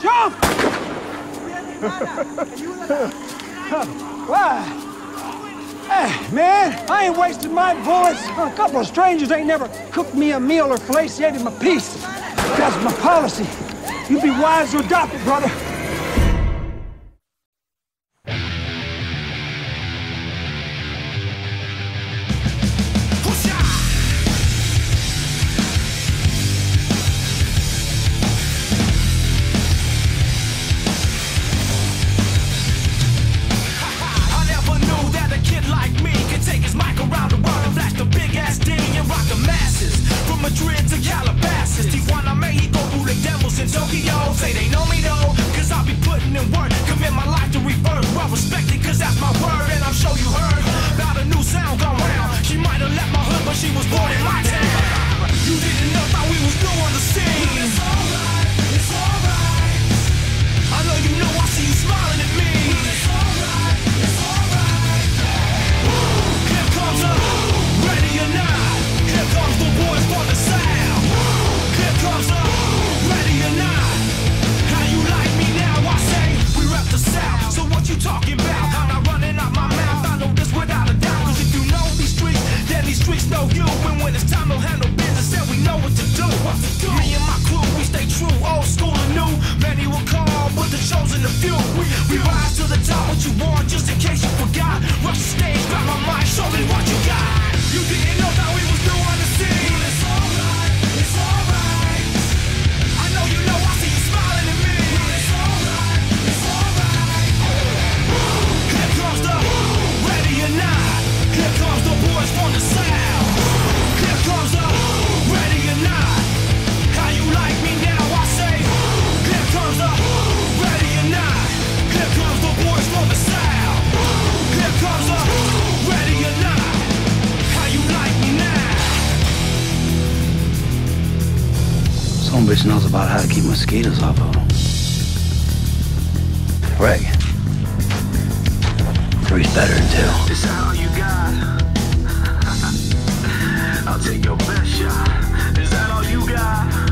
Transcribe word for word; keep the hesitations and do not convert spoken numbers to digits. Jump! Why? Hey, man, I ain't wasted my bullets on a couple of strangers ain't never cooked me a meal or flaciated my piece. That's my policy. You'd be wise to adopt it, brother. Bitch knows about how to keep mosquitoes off of them. Greg. Three's better than two. Is that all you got? I'll take your best shot. Is that all you got?